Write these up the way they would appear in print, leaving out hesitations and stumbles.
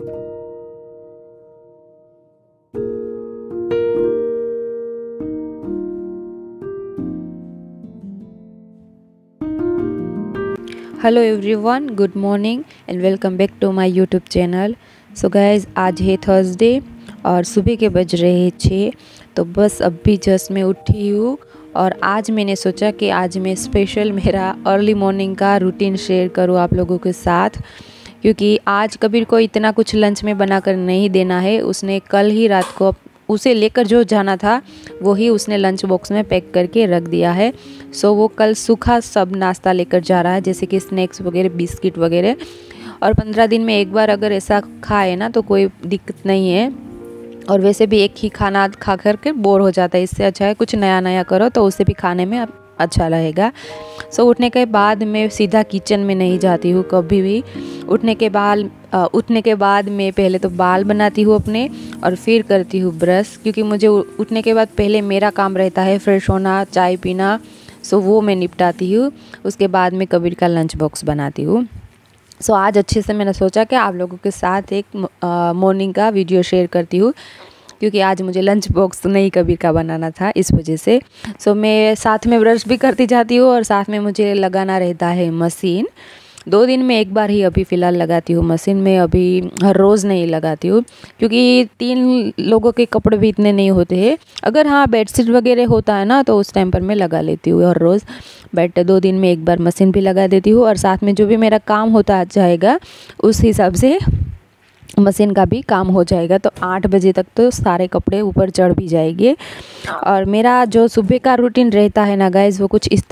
Hello everyone, good morning and welcome back to my YouTube channel. So guys, आज है Thursday और सुबह के बज रहे हैं 6। तो बस अभी जस्ट मैं उठी हूँ और आज मैंने सोचा कि आज मैं स्पेशल मेरा अर्ली मॉर्निंग का रूटीन शेयर करूँ आप लोगों के साथ, क्योंकि आज कबीर को इतना कुछ लंच में बनाकर नहीं देना है। उसने कल ही रात को उसे लेकर जो जाना था वो ही उसने लंच बॉक्स में पैक करके रख दिया है। सो वो कल सूखा सब नाश्ता लेकर जा रहा है, जैसे कि स्नैक्स वगैरह, बिस्किट वगैरह। और 15 दिन में एक बार अगर ऐसा खाए ना तो कोई दिक्कत नहीं है, और वैसे भी एक ही खाना खा कर के बोर हो जाता है। इससे अच्छा है कुछ नया नया करो, तो उसे भी खाने में अच्छा रहेगा। सो उठने के बाद मैं सीधा किचन में नहीं जाती हूँ कभी भी। उठने के बाद मैं पहले तो बाल बनाती हूँ अपने और फिर करती हूँ ब्रश, क्योंकि मुझे उठने के बाद पहले मेरा काम रहता है फ्रेश होना, चाय पीना। सो वो मैं निपटाती हूँ, उसके बाद मैं कबीर का लंच बॉक्स बनाती हूँ। सो आज अच्छे से मैंने सोचा कि आप लोगों के साथ एक मॉर्निंग का वीडियो शेयर करती हूँ, क्योंकि आज मुझे लंच बॉक्स नहीं कबीर का बनाना था इस वजह से। सो मैं साथ में ब्रश भी करती जाती हूँ और साथ में मुझे लगाना रहता है मशीन। 2 दिन में एक बार ही अभी फ़िलहाल लगाती हूँ मशीन में, अभी हर रोज़ नहीं लगाती हूँ, क्योंकि 3 लोगों के कपड़े भी इतने नहीं होते हैं। अगर हाँ बेडशीट वगैरह होता है ना तो उस टाइम पर मैं लगा लेती हूँ हर रोज़, बट 2 दिन में एक बार मशीन भी लगा देती हूँ। और साथ में जो भी मेरा काम होता जाएगा उस हिसाब से मशीन का भी काम हो जाएगा। तो 8 बजे तक तो सारे कपड़े ऊपर चढ़ भी जाएंगे। और मेरा जो सुबह का रूटीन रहता है ना गाइज़, वो कुछ इस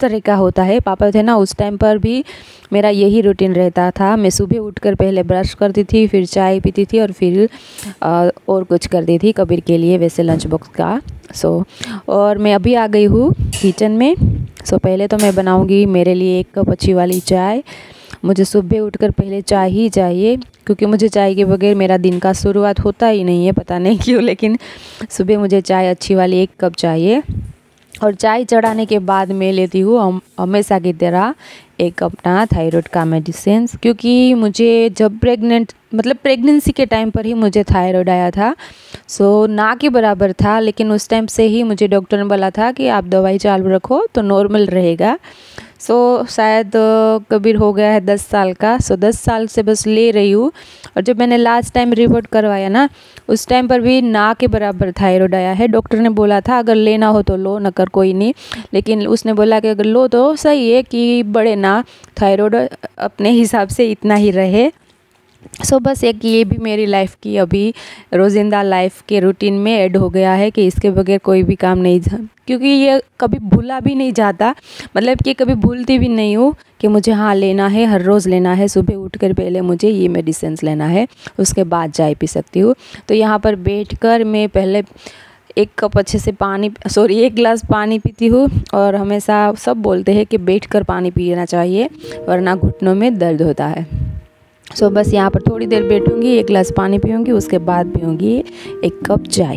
तरह का होता है। पापा थे ना उस टाइम पर भी मेरा यही रूटीन रहता था। मैं सुबह उठकर पहले ब्रश करती थी, फिर चाय पीती थी और फिर और कुछ करती थी कबीर के लिए वैसे लंच बॉक्स का। सो और मैं अभी आ गई हूँ किचन में। सो पहले तो मैं बनाऊँगी मेरे लिए 1 कप अच्छी वाली चाय। मुझे सुबह उठकर पहले चाय ही चाहिए, क्योंकि मुझे चाय के बगैर मेरा दिन का शुरुआत होता ही नहीं है, पता नहीं क्यों, लेकिन सुबह मुझे चाय अच्छी वाली 1 कप चाहिए। और चाय चढ़ाने के बाद मैं लेती हूँ हमेशा की तरह एक अपना थायराइड का मेडिसिन, क्योंकि मुझे जब प्रेगनेंसी के टाइम पर ही मुझे थायराइड आया था। सो ना के बराबर था, लेकिन उस टाइम से ही मुझे डॉक्टर ने बोला था कि आप दवाई चालू रखो तो नॉर्मल रहेगा। सो शायद कबीर हो गया है 10 साल का। सो 10 साल से बस ले रही हूँ। और जब मैंने लास्ट टाइम रिपोर्ट करवाया ना उस टाइम पर भी ना के बराबर थायराइड आया है। डॉक्टर ने बोला था अगर लेना हो तो लो, नकर कोई नहीं, लेकिन उसने बोला कि अगर लो तो सही है कि बड़े ना, थायराइड अपने हिसाब से इतना ही रहे। सो बस एक ये भी मेरी लाइफ की अभी रोज़िंदा लाइफ के रूटीन में ऐड हो गया है कि इसके बगैर कोई भी काम नहीं, क्योंकि ये कभी भूला भी नहीं जाता, मतलब कि कभी भूलती भी नहीं हूँ कि मुझे हाँ लेना है, हर रोज़ लेना है। सुबह उठकर पहले मुझे ये मेडिसिन लेना है, उसके बाद चाय पी सकती हूँ। तो यहाँ पर बैठ कर मैं पहले 1 कप अच्छे से पानी, सॉरी 1 गिलास पानी पीती हूँ। और हमेशा सब बोलते हैं कि बैठकर पानी पीना चाहिए वरना घुटनों में दर्द होता है। सो बस यहाँ पर थोड़ी देर बैठूँगी, 1 गिलास पानी पीऊँगी, उसके बाद पीऊँगी 1 कप चाय।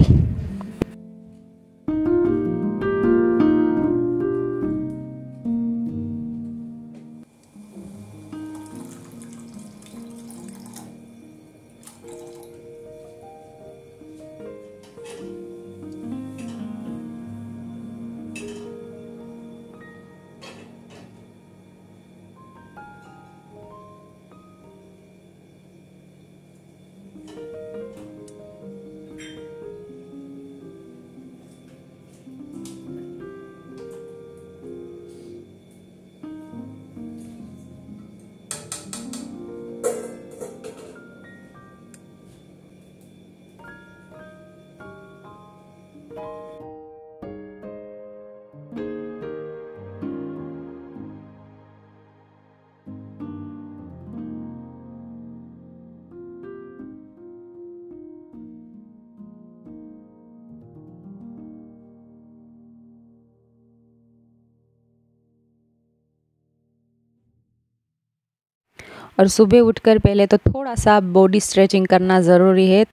और सुबह उठकर पहले तो थोड़ा सा बॉडी स्ट्रेचिंग करना ज़रूरी है।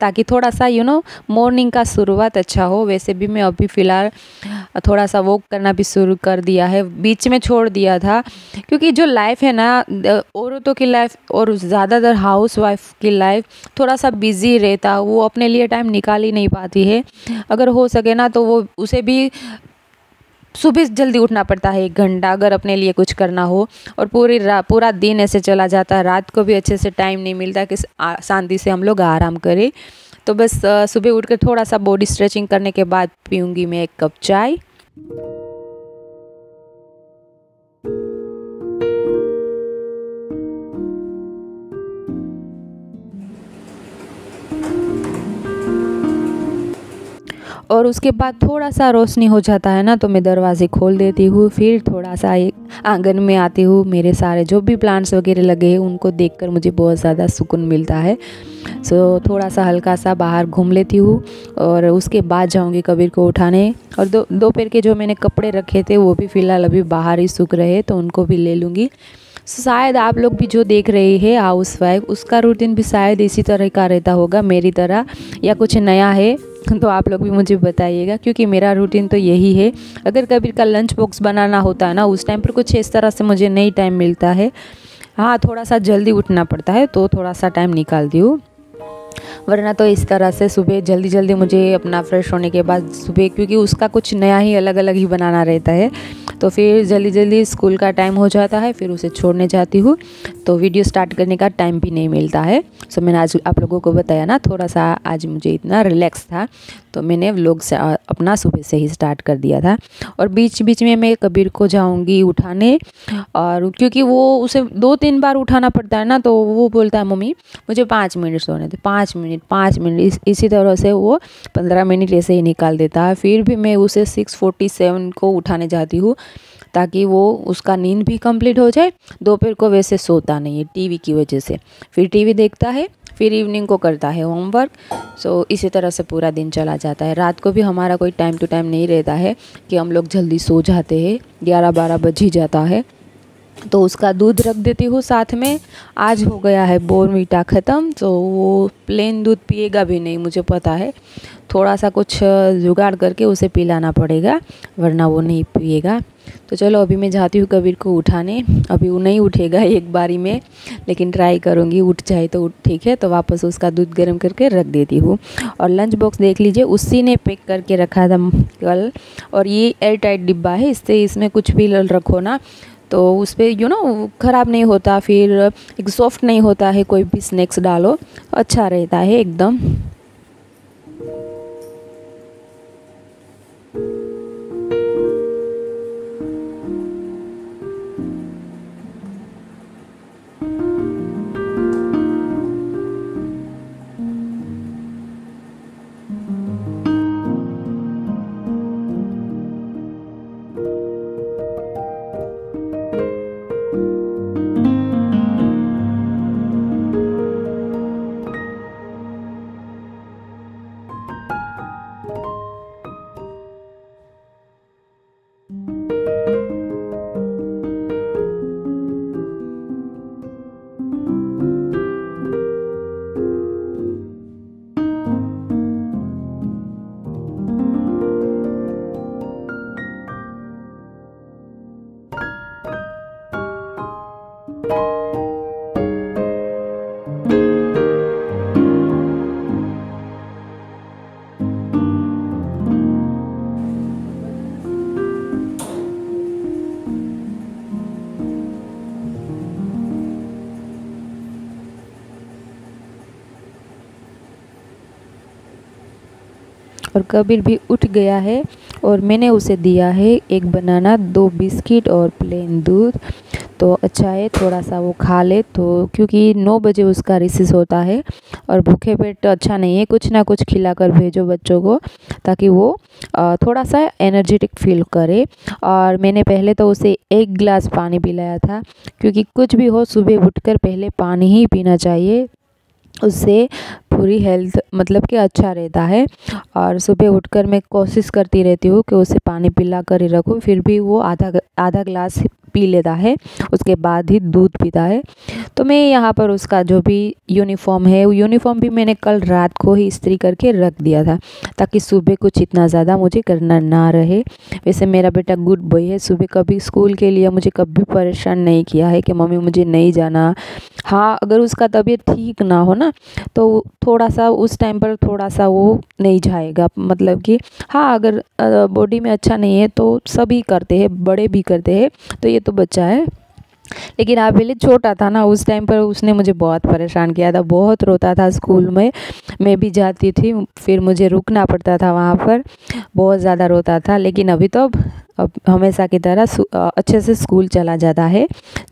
ताकि थोड़ा सा मॉर्निंग का शुरुआत अच्छा हो। वैसे भी मैं अभी फ़िलहाल थोड़ा सा वॉक करना भी शुरू कर दिया है, बीच में छोड़ दिया था, क्योंकि जो लाइफ है ना औरतों की लाइफ और ज़्यादातर हाउसवाइफ की लाइफ थोड़ा सा बिज़ी रहता, वो अपने लिए टाइम निकाल ही नहीं पाती है। अगर हो सके ना तो वो उसे भी सुबह जल्दी उठना पड़ता है 1 घंटा अगर अपने लिए कुछ करना हो, और पूरा दिन ऐसे चला जाता है, रात को भी अच्छे से टाइम नहीं मिलता कि शांति से हम लोग आराम करें। तो बस सुबह उठकर थोड़ा सा बॉडी स्ट्रेचिंग करने के बाद पीऊँगी मैं 1 कप चाय। और उसके बाद थोड़ा सा रोशनी हो जाता है ना तो मैं दरवाजे खोल देती हूँ, फिर थोड़ा सा एक आंगन में आती हूँ। मेरे सारे जो भी प्लांट्स वगैरह लगे हैं उनको देखकर मुझे बहुत ज़्यादा सुकून मिलता है। सो थोड़ा सा हल्का सा बाहर घूम लेती हूँ और उसके बाद जाऊँगी कबीर को उठाने। और दोपहर के जो मैंने कपड़े रखे थे वो भी फ़िलहाल अभी बाहर ही सूख रहे हैं, तो उनको भी ले लूँगी। शायद आप लोग भी जो देख रहे हैं हाउसवाइफ, उसका रूटीन भी शायद इसी तरह का रहता होगा मेरी तरह, या कुछ नया है तो आप लोग भी मुझे बताइएगा, क्योंकि मेरा रूटीन तो यही है। अगर कबीर का लंच बॉक्स बनाना होता है ना उस टाइम पर कुछ इस तरह से मुझे नहीं टाइम मिलता है। हाँ, थोड़ा सा जल्दी उठना पड़ता है तो थोड़ा सा टाइम निकालती हूँ, वरना तो इस तरह से सुबह जल्दी जल्दी मुझे अपना फ्रेश होने के बाद सुबह, क्योंकि उसका कुछ नया ही अलग अलग ही बनाना रहता है, तो फिर जल्दी जल्दी स्कूल का टाइम हो जाता है, फिर उसे छोड़ने जाती हूँ तो वीडियो स्टार्ट करने का टाइम भी नहीं मिलता है। सो मैंने आज आप लोगों को बताया ना, थोड़ा सा आज मुझे इतना रिलैक्स था तो मैंने व्लॉग अपना सुबह से ही स्टार्ट कर दिया था। और बीच बीच में मैं कबीर को जाऊँगी उठाने, और क्योंकि वो उसे 2-3 बार उठाना पड़ता है ना तो वो बोलता है मम्मी मुझे 5 मिनट सोने दो, 5 मिनट इसी तरह से वो 15 मिनट ऐसे ही निकाल देता है। फिर भी मैं उसे 6:47 को उठाने जाती हूँ ताकि वो उसका नींद भी कंप्लीट हो जाए। दोपहर को वैसे सोता नहीं है टीवी की वजह से, फिर टीवी देखता है, फिर इवनिंग को करता है होमवर्क। सो इसी तरह से पूरा दिन चला जाता है। रात को भी हमारा कोई टाइम टू टाइम नहीं रहता है कि हम लोग जल्दी सो जाते हैं, 11-12 बज ही जाता है। तो उसका दूध रख देती हूँ साथ में। आज हो गया है बोर्नविटा ख़त्म, तो वो प्लेन दूध पिएगा भी नहीं, मुझे पता है। थोड़ा सा कुछ जुगाड़ करके उसे पिलाना पड़ेगा वरना वो नहीं पिएगा। तो चलो अभी मैं जाती हूँ कबीर को उठाने। अभी वो नहीं उठेगा एक बारी में, लेकिन ट्राई करूँगी उठ जाए तो ठीक है। तो वापस उसका दूध गर्म करके रख देती हूँ। और लंच बॉक्स देख लीजिए, उसी ने पैक करके रखा था कल, और ये एयर टाइट डिब्बा है, इससे इसमें कुछ भी रखो ना तो उस पर ख़राब नहीं होता, फिर एक सॉफ्ट नहीं होता है, कोई भी स्नैक्स डालो अच्छा रहता है एकदम। और कबीर भी उठ गया है और मैंने उसे दिया है 1 बनाना, 2 बिस्किट और प्लेन दूध। तो अच्छा है थोड़ा सा वो खा ले, तो क्योंकि 9 बजे उसका रिसेस होता है और भूखे पेट अच्छा नहीं है, कुछ ना कुछ खिलाकर भेजो बच्चों को ताकि वो थोड़ा सा एनर्जेटिक फील करे। और मैंने पहले तो उसे 1 गिलास पानी पिलाया था, क्योंकि कुछ भी हो सुबह उठकर पहले पानी ही पीना चाहिए, उससे पूरी हेल्थ मतलब कि अच्छा रहता है। और सुबह उठकर मैं कोशिश करती रहती हूँ कि उसे पानी पिला कर ही रखूँ, फिर भी वो आधा गिलास पी लेता है, उसके बाद ही दूध पीता है। तो मैं यहाँ पर उसका जो भी यूनिफॉर्म है, वो यूनिफॉर्म भी मैंने कल रात को ही इस्त्री करके रख दिया था ताकि सुबह कुछ इतना ज़्यादा मुझे करना ना रहे। वैसे मेरा बेटा गुड बॉय है, सुबह कभी स्कूल के लिए मुझे कभी परेशान नहीं किया है कि मम्मी मुझे नहीं जाना। हाँ, अगर उसका तबीयत ठीक ना हो ना तो थोड़ा सा उस टाइम पर थोड़ा सा वो नहीं जाएगा, मतलब कि हाँ अगर बॉडी में अच्छा नहीं है तो सभी करते हैं, बड़े भी करते हैं, तो ये तो बच्चा है। लेकिन आप पहले छोटा था ना, उस टाइम पर उसने मुझे बहुत परेशान किया था, बहुत रोता था स्कूल में, मैं भी जाती थी फिर मुझे रुकना पड़ता था वहाँ पर, बहुत ज़्यादा रोता था। लेकिन अभी तो अब हमेशा की तरह अच्छे से स्कूल चला जाता है।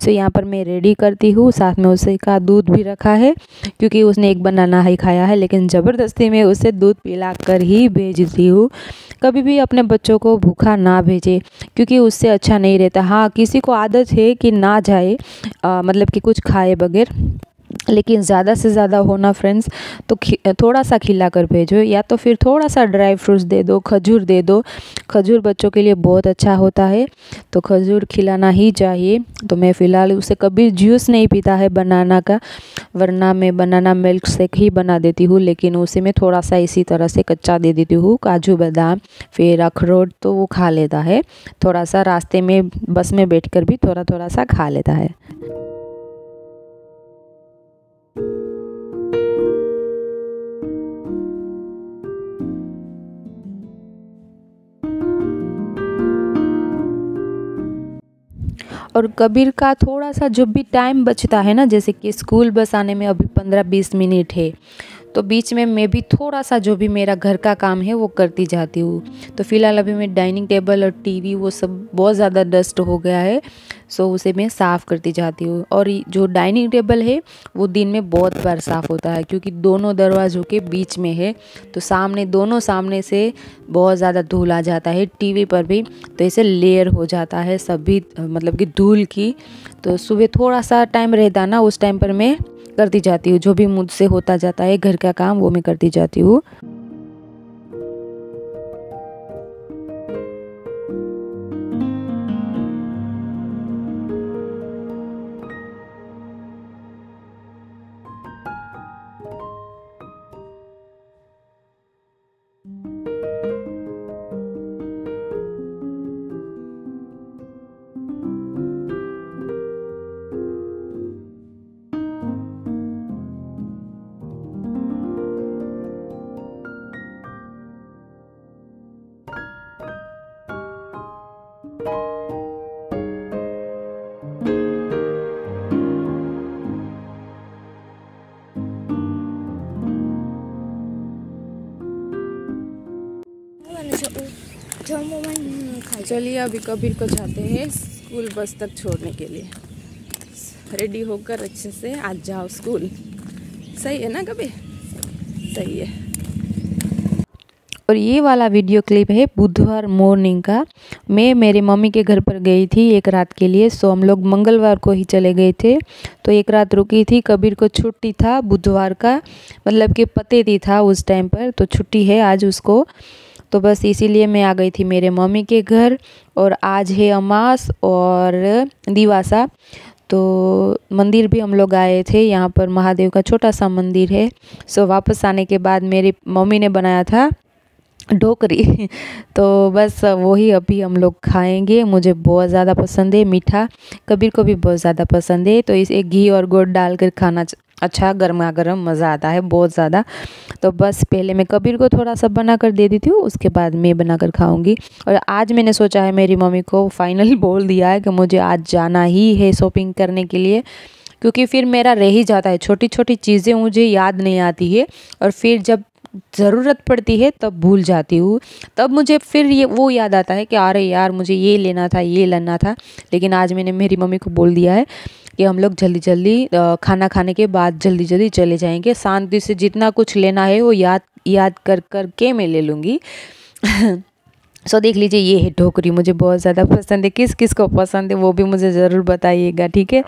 सो यहाँ पर मैं रेडी करती हूँ, साथ में उसे का दूध भी रखा है क्योंकि उसने एक बनाना ही खाया है, लेकिन ज़बरदस्ती मैं उसे दूध पिला कर ही भेजती हूँ। कभी भी अपने बच्चों को भूखा ना भेजे क्योंकि उससे अच्छा नहीं रहता। हाँ, किसी को आदत है कि ना जाए, मतलब कि कुछ खाए बगैर, लेकिन ज़्यादा से ज़्यादा होना फ्रेंड्स, तो थोड़ा सा खिला कर भेजो, या तो फिर थोड़ा सा ड्राई फ्रूट्स दे दो, खजूर दे दो। खजूर बच्चों के लिए बहुत अच्छा होता है तो खजूर खिलाना ही चाहिए। तो मैं फ़िलहाल उसे कभी जूस नहीं पीता है बनाना का, वरना मैं बनाना मिल्क शेक ही बना देती हूँ, लेकिन उसे मैं थोड़ा सा इसी तरह से कच्चा दे देती हूँ, काजू बादाम फिर अखरोट, तो वो खा लेता है। थोड़ा सा रास्ते में बस में बैठ कर भी थोड़ा थोड़ा सा खा लेता है। और कबीर का थोड़ा सा जो भी टाइम बचता है ना, जैसे कि स्कूल बस आने में अभी 15-20 मिनट है, तो बीच में मैं भी थोड़ा सा जो भी मेरा घर का काम है वो करती जाती हूँ। तो फ़िलहाल अभी मैं डाइनिंग टेबल और टीवी वो सब बहुत ज़्यादा डस्ट हो गया है, सो उसे मैं साफ़ करती जाती हूँ। और जो डाइनिंग टेबल है वो दिन में बहुत बार साफ़ होता है क्योंकि दोनों दरवाज़ों के बीच में है, तो सामने दोनों सामने से बहुत ज़्यादा धूल आ जाता है, टीवी पर भी, तो ऐसे लेयर हो जाता है सभी, मतलब कि धूल की। तो सुबह थोड़ा सा टाइम रहता ना, उस टाइम पर मैं करती जाती हूँ, जो भी मुझसे होता जाता है घर का काम वो मैं करती जाती हूँ। चलिए अभी कबीर को जाते हैं स्कूल बस तक छोड़ने के लिए, रेडी होकर अच्छे से आज जाओ स्कूल। सही है ना कबीर? सही है। और ये वाला वीडियो क्लिप है बुधवार मॉर्निंग का। मैं मेरी मम्मी के घर पर गई थी एक रात के लिए, सो हम लोग मंगलवार को ही चले गए थे, तो एक रात रुकी थी। कबीर को छुट्टी था बुधवार का, मतलब कि पतेती था उस टाइम पर, तो छुट्टी है आज उसको, तो बस इसीलिए मैं आ गई थी मेरे मम्मी के घर। और आज है अमास और दिवासा, तो मंदिर भी हम लोग आए थे, यहाँ पर महादेव का छोटा सा मंदिर है। सो वापस आने के बाद मेरी मम्मी ने बनाया था ढोकरी, तो बस वही अभी हम लोग खाएंगे। मुझे बहुत ज़्यादा पसंद है मीठा, कबीर को भी बहुत ज़्यादा पसंद है, तो इसे घी और गुड़ डाल कर खाना अच्छा गर्मा गर्म मज़ा आता है बहुत ज़्यादा। तो बस पहले मैं कबीर को थोड़ा सा बना कर दे देती हूँ, उसके बाद मैं बना कर खाऊँगी। और आज मैंने सोचा है, मेरी मम्मी को फाइनल बोल दिया है कि मुझे आज जाना ही है शॉपिंग करने के लिए, क्योंकि फिर मेरा रह ही जाता है, छोटी छोटी चीज़ें मुझे याद नहीं आती है और फिर जब ज़रूरत पड़ती है तब भूल जाती हूँ, तब मुझे फिर ये वो याद आता है कि अरे यार मुझे ये लेना था, ये लेना था। लेकिन आज मैंने मेरी मम्मी को बोल दिया है कि हम लोग जल्दी जल्दी खाना खाने के बाद जल्दी जल्दी चले जाएंगे, शांति से जितना कुछ लेना है वो याद कर करके मैं ले लूँगी। सो देख लीजिए, ये है ढोकरी, मुझे बहुत ज़्यादा पसंद है। किस किस को पसंद है वो भी मुझे ज़रूर बताइएगा, ठीक है।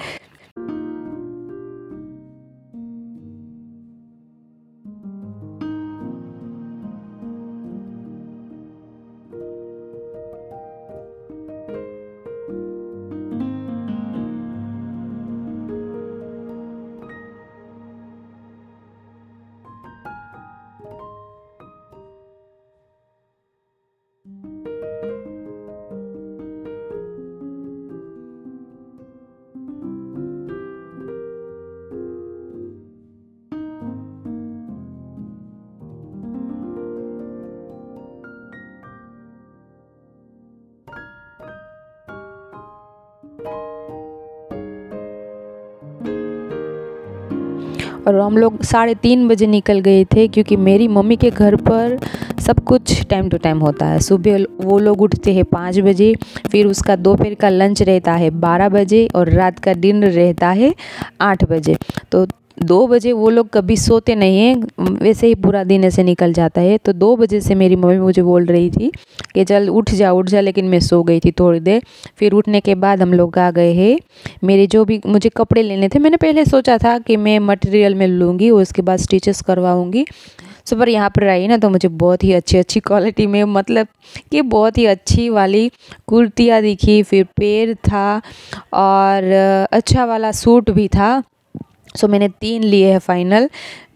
और हम लोग 3:30 बजे निकल गए थे क्योंकि मेरी मम्मी के घर पर सब कुछ टाइम टू टाइम होता है। सुबह वो लोग उठते हैं 5 बजे, फिर उसका दोपहर का लंच रहता है 12 बजे और रात का डिनर रहता है 8 बजे। तो 2 बजे वो लोग कभी सोते नहीं हैं, वैसे ही पूरा दिन ऐसे निकल जाता है। तो 2 बजे से मेरी मम्मी मुझे बोल रही थी कि चल उठ जा, लेकिन मैं सो गई थी थोड़ी देर। फिर उठने के बाद हम लोग आ गए हैं। मेरे जो भी मुझे कपड़े लेने थे, मैंने पहले सोचा था कि मैं मटेरियल में लूँगी और उसके बाद स्टिचेस करवाऊँगी। सो पर यहाँ पर आई ना तो मुझे बहुत ही अच्छी क्वालिटी में, मतलब कि बहुत ही अच्छी वाली कुर्तियाँ दिखी, फिर पैर था और अच्छा वाला सूट भी था। सो मैंने 3 लिए हैं फाइनल,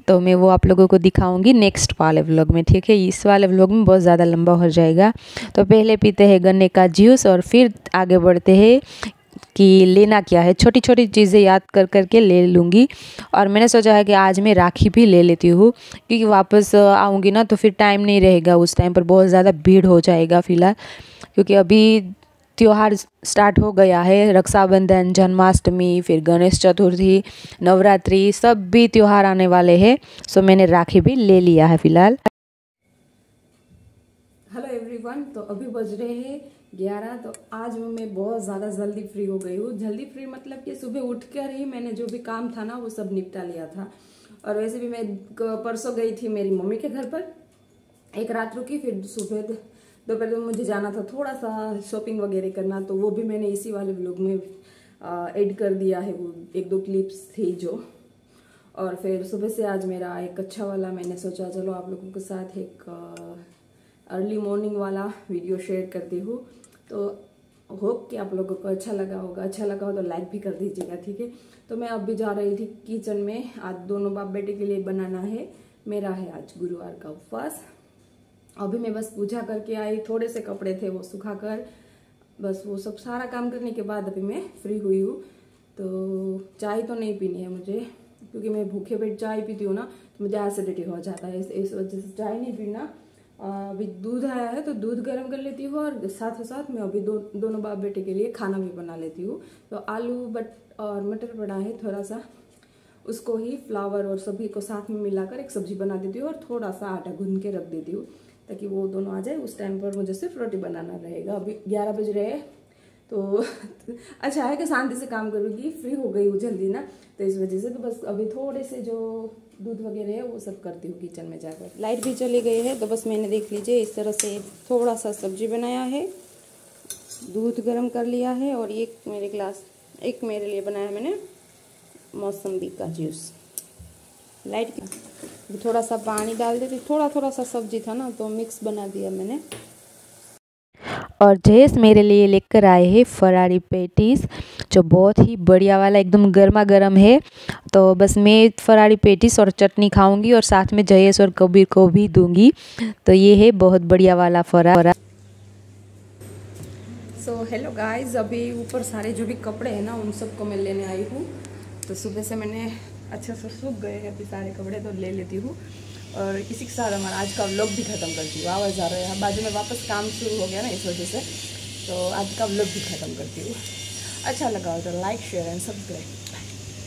तो मैं वो आप लोगों को दिखाऊंगी नेक्स्ट वाले व्लॉग में, ठीक है। इस वाले व्लॉग में बहुत ज़्यादा लंबा हो जाएगा। तो पहले पीते हैं गन्ने का जूस और फिर आगे बढ़ते हैं कि लेना क्या है। छोटी छोटी चीज़ें याद कर करके ले लूँगी। और मैंने सोचा है कि आज मैं राखी भी ले लेती हूँ, क्योंकि वापस आऊँगी ना तो फिर टाइम नहीं रहेगा, उस टाइम पर बहुत ज़्यादा भीड़ हो जाएगा फिलहाल, क्योंकि अभी त्यौहार स्टार्ट हो गया है। रक्षाबंधन, जन्माष्टमी, फिर गणेश चतुर्थी, नवरात्रि, सब भी त्यौहार आने वाले हैं। सो मैंने राखी भी ले लिया है फिलहाल। हेलो एवरीवन, तो अभी बज रहे हैं 11। तो आज मैं बहुत ज़्यादा जल्दी फ्री हो गई हूँ। जल्दी फ्री मतलब कि सुबह उठकर ही मैंने जो भी काम था ना वो सब निपटा लिया था। और वैसे भी मैं परसों गई थी मेरी मम्मी के घर पर, एक रात रुकी, फिर सुबह दोपहर में मुझे जाना था थोड़ा सा शॉपिंग वगैरह करना, तो वो भी मैंने इसी वाले व्लॉग में ऐड कर दिया है। वो 1-2 क्लिप्स थी जो। और फिर सुबह से आज मेरा एक अच्छा वाला, मैंने सोचा चलो आप लोगों के साथ एक अर्ली मॉर्निंग वाला वीडियो शेयर करती हूँ। तो होप कि आप लोगों को अच्छा लगा होगा, अच्छा लगा हो तो लाइक भी कर दीजिएगा, ठीक है। तो मैं अब भी जा रही थी किचन में। आज दोनों बाप बेटे के लिए बनाना है, मेरा है आज गुरुवार का उपवास। अभी मैं बस पूजा करके आई, थोड़े से कपड़े थे वो सुखा कर, बस वो सब सारा काम करने के बाद अभी मैं फ्री हुई हूँ। तो चाय तो नहीं पीनी है मुझे, क्योंकि मैं भूखे पेट चाय पीती हूँ ना तो मुझे एसिडिटी हो जाता है, इस वजह से चाय नहीं पीना। अभी दूध आया है तो दूध गर्म कर लेती हूँ और साथ मैं अभी दोनों बाप बेटे के लिए खाना भी बना लेती हूँ। तो आलू और मटर पड़ा है थोड़ा सा, उसको ही फ्लावर और सब्जी को साथ में मिलाकर एक सब्जी बना देती हूँ और थोड़ा सा आटा गूंद के रख देती हूँ ताकि वो दोनों आ जाए। उस टाइम पर मुझे सिर्फ रोटी बनाना रहेगा। अभी 11 बज रहे हैं तो अच्छा है कि शांति से काम करूँगी, फ्री हो गई हूँ जल्दी ना, तो इस वजह से। तो बस अभी थोड़े से जो दूध वगैरह है वो सब करती हूँ किचन में जाकर। लाइट भी चली गई है तो बस मैंने देख लीजिए इस तरह से थोड़ा सा सब्जी बनाया है, दूध गर्म कर लिया है और एक मेरे लिए बनाया मैंने मौसम्बी का जूस। लाइट थोड़ा सा पानी डाल देती, थोड़ा सा सब्जी था ना तो मिक्स बना दिया मैंने। और जयेश मेरे लिए लेकर आए हैं फरारी पेटीज, जो बहुत ही बढ़िया वाला एकदम गर्मा गर्म है। तो बस मैं फरारी पेटीज और चटनी खाऊंगी और साथ में जयेश और कबीर को भी दूंगी। तो ये है बहुत बढ़िया वाला फरा। सो हेलो गाइज, अभी ऊपर सारे जो भी कपड़े हैं ना उन सबको मैं लेने आई हूँ। तो सुबह से मैंने अच्छे से सूख गए हैं अभी सारे कपड़े, तो ले लेती हूँ। और इसी के साथ हमारा आज का व्लॉग भी ख़त्म करती हूँ। आवाज़ आ रहा है बाजू में, वापस काम शुरू हो गया ना इस वजह से, तो आज का व्लॉग भी ख़त्म करती हूँ। अच्छा लगा हो तो लाइक, शेयर एंड सब्सक्राइब।